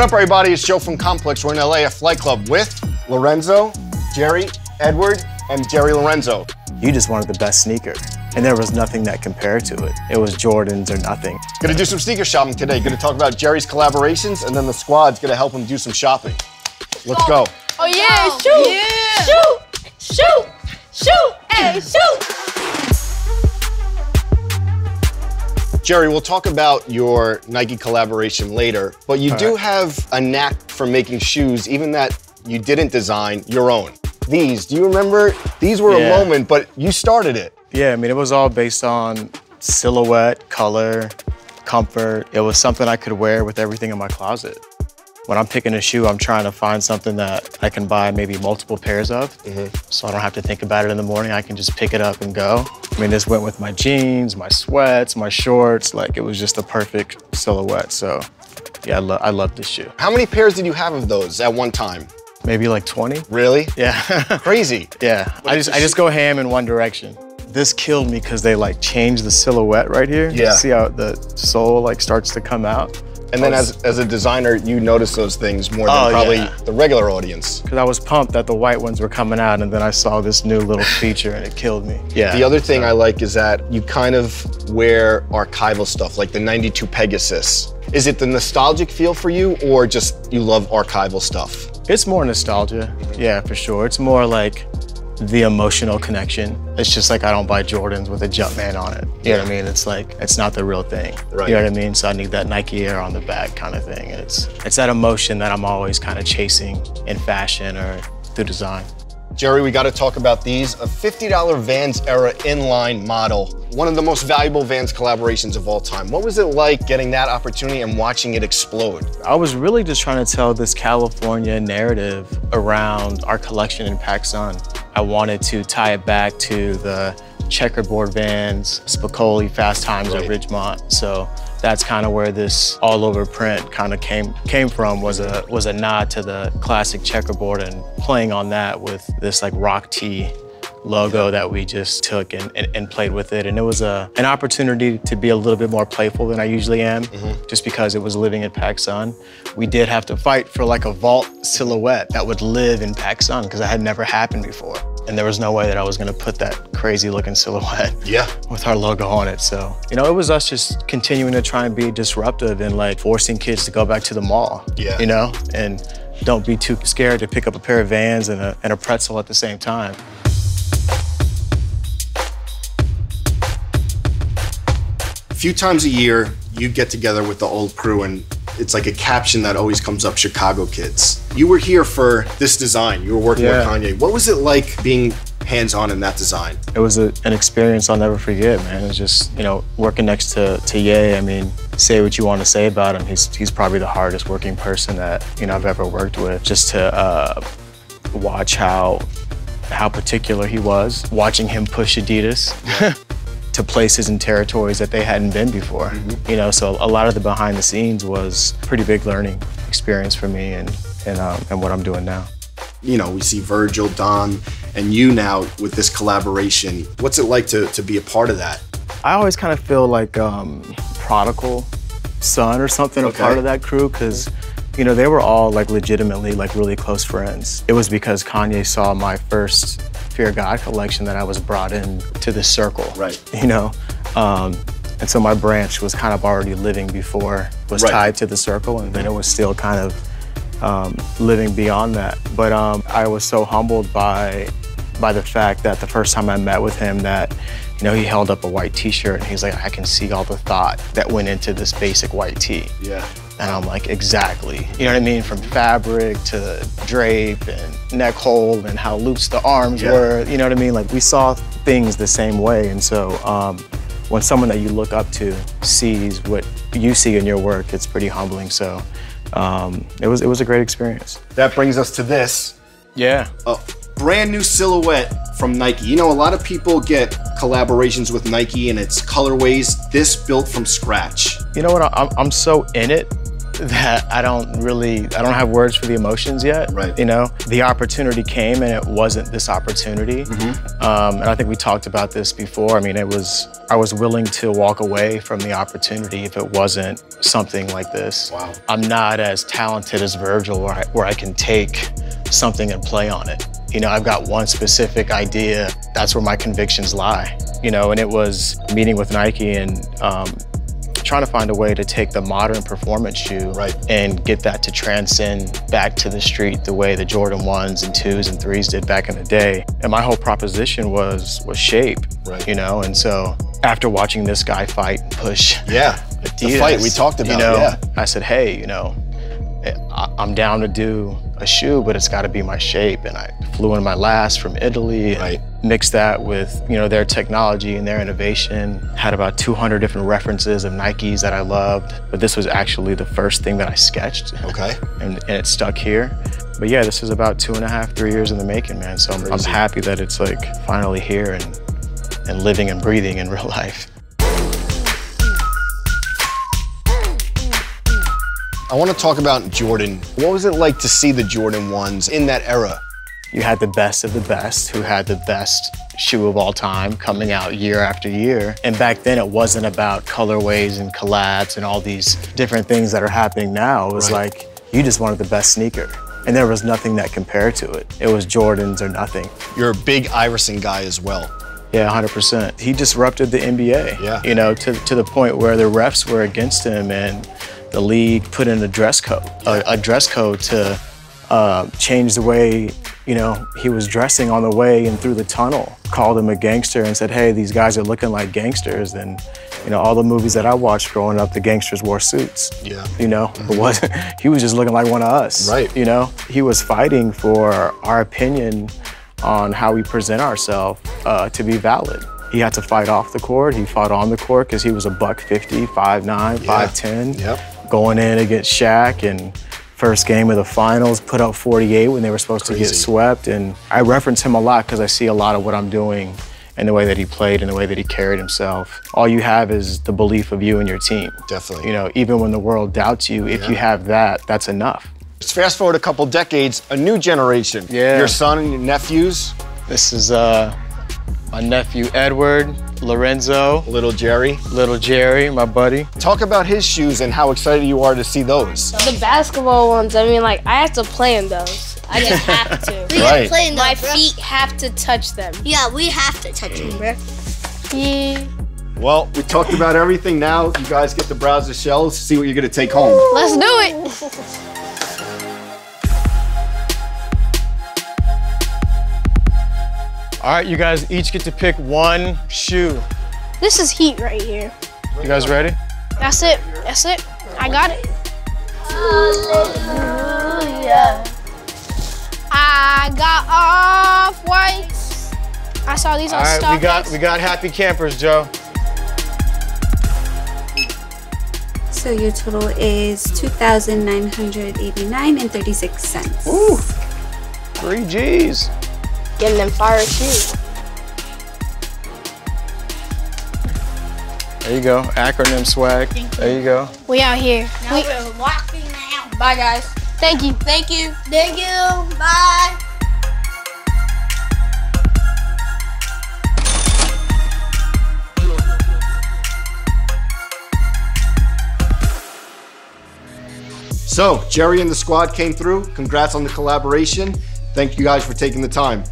What up, everybody? It's Joe from Complex. We're in LA at Flight Club with Lorenzo, Jerry, Edward, and Jerry Lorenzo. You just wanted the best sneaker, and there was nothing that compared to it. It was Jordans or nothing. Gonna do some sneaker shopping today. Gonna talk about Jerry's collaborations, and then the squad's gonna help him do some shopping. Let's go. Oh yeah, shoot! Yeah. Shoot! Shoot! Shoot! Hey, shoot! Jerry, we'll talk about your Nike collaboration later, but you do have a knack for making shoes, even that you didn't design, your own. These, do you remember? These were a moment, but you started it. Yeah, I mean, it was all based on silhouette, color, comfort. It was something I could wear with everything in my closet. When I'm picking a shoe, I'm trying to find something that I can buy maybe multiple pairs of, so I don't have to think about it in the morning. I can just pick it up and go. I mean, this went with my jeans, my sweats, my shorts. Like, it was just the perfect silhouette. So, yeah, I love this shoe. How many pairs did you have of those at one time? Maybe like 20. Really? Yeah. Crazy. Yeah. I just go ham in one direction. This killed me because they like changed the silhouette right here. Yeah. See how the sole like starts to come out. And then as a designer, you notice those things more than probably the regular audience. Because I was pumped that the white ones were coming out, and then I saw this new little feature and it killed me. Yeah. The other thing I like is that you kind of wear archival stuff, like the 92 Pegasus. Is it the nostalgic feel for you, or just you love archival stuff? It's more nostalgia, yeah, for sure. It's more like the emotional connection. It's just like I don't buy Jordans with a Jumpman on it. You know what I mean? It's like, it's not the real thing. Right. You know what I mean? So I need that Nike Air on the back kind of thing. It's that emotion that I'm always kind of chasing in fashion or through design. Jerry, we got to talk about these. A $50 Vans era inline model. One of the most valuable Vans collaborations of all time. What was it like getting that opportunity and watching it explode? I was really just trying to tell this California narrative around our collection in PacSun. I wanted to tie it back to the checkerboard Vans, Spicoli, Fast Times at Ridgemont. So that's kind of where this all over print kind of came from, was a nod to the classic checkerboard and playing on that with this like rock T logo that we just took and played with it. And it was an opportunity to be a little bit more playful than I usually am, just because it was living in PacSun. We did have to fight for like a vault silhouette that would live in PacSun because that had never happened before. And there was no way that I was gonna put that crazy looking silhouette with our logo on it. So, you know, it was us just continuing to try and be disruptive and like forcing kids to go back to the mall, you know? And don't be too scared to pick up a pair of Vans and a pretzel at the same time. A few times a year, you get together with the old crew, and it's like a caption that always comes up, Chicago kids. You were here for this design. You were working with Kanye. What was it like being hands-on in that design? It was an experience I'll never forget, man. It was just, you know, working next to Ye. I mean, say what you want to say about him. He's probably the hardest working person that, you know, I've ever worked with. Just to watch how particular he was, watching him push Adidas. To places and territories that they hadn't been before. You know, so a lot of the behind the scenes was pretty big learning experience for me and what I'm doing now. You know, we see Virgil, Don, and you now with this collaboration. What's it like to be a part of that? I always kind of feel like prodigal son or something, a part of that crew, because you know, they were all like legitimately like really close friends. It was because Kanye saw my first Fear God collection that I was brought in to this circle, you know? And so my branch was kind of already living before, was tied to the circle, and then it was still kind of living beyond that. But I was so humbled by the fact that the first time I met with him that, you know, he held up a white t-shirt and he's like, I can see all the thought that went into this basic white tee. Yeah. And I'm like, exactly. You know what I mean? From fabric to drape and neck hold and how loose the arms were. You know what I mean? Like, we saw things the same way. And so when someone that you look up to sees what you see in your work, it's pretty humbling. So it was a great experience. That brings us to this. Yeah. A brand new silhouette from Nike. You know, a lot of people get collaborations with Nike and its colorways. This built from scratch. You know what? I'm so in it that I don't have words for the emotions yet. Right. You know, the opportunity came and it wasn't this opportunity. Mm-hmm. And I think we talked about this before. I mean, it was, I was willing to walk away from the opportunity if it wasn't something like this. Wow. I'm not as talented as Virgil where I can take something and play on it. You know, I've got one specific idea. That's where my convictions lie. You know, and it was meeting with Nike and trying to find a way to take the modern performance shoe and get that to transcend back to the street the way the Jordan 1s and 2s and 3s did back in the day. And my whole proposition was shape, you know? And so after watching this guy fight and push Adidas, the fight we talked about, you know, I said, hey, you know, I'm down to do a shoe, but it's got to be my shape. And I flew in my last from Italy and mixed that with, you know, their technology and their innovation. Had about 200 different references of Nikes that I loved, but this was actually the first thing that I sketched. Okay. And it stuck here. But yeah, this is about 2.5, 3 years in the making, man. So I'm happy that it's like finally here and living and breathing in real life. I want to talk about Jordan. What was it like to see the Jordan 1s in that era? You had the best of the best who had the best shoe of all time coming out year after year. And back then it wasn't about colorways and collabs and all these different things that are happening now. It was like, you just wanted the best sneaker. And there was nothing that compared to it. It was Jordans or nothing. You're a big Iverson guy as well. Yeah, 100%. He disrupted the NBA, you know, to the point where the refs were against him and the league put in a dress code, to change the way, you know, he was dressing on the way and through the tunnel. Called him a gangster and said, hey, these guys are looking like gangsters. And, you know, all the movies that I watched growing up, the gangsters wore suits. Yeah. You know, it wasn't, he was just looking like one of us. Right. You know, he was fighting for our opinion on how we present ourselves to be valid. He had to fight off the court. He fought on the court because he was a $150, 5'9", 5'10", going in against Shaq and first game of the finals, put up 48 when they were supposed to get swept. And I reference him a lot because I see a lot of what I'm doing and the way that he played and the way that he carried himself. All you have is the belief of you and your team. Definitely. You know, even when the world doubts you, if you have that, that's enough. Let's fast forward a couple decades, a new generation. Yeah. Your son and your nephews. This is, my nephew, Edward, Lorenzo. Little Jerry. Little Jerry, my buddy. Talk about his shoes and how excited you are to see those. The basketball ones, I mean, like, I have to play in those. I just have to. My feet have to touch them. Yeah, we have to touch them, bro. Yeah. Well, we talked about everything now. You guys get to browse the shelves, see what you're going to take home. Let's do it. All right, you guys each get to pick one shoe. This is heat right here. You guys ready? That's it. That's it. I got it. Hallelujah. I got off whites. I saw these on StockX. All right, we got happy campers, Joe. So your total is $2,989.36. Ooh, 3 G's. Getting them fire shoes. There you go, acronym swag. There you go. We out here. Now we're walking out. Bye, guys. Thank you. Thank you. Thank you. Bye. So Jerry and the squad came through. Congrats on the collaboration. Thank you guys for taking the time.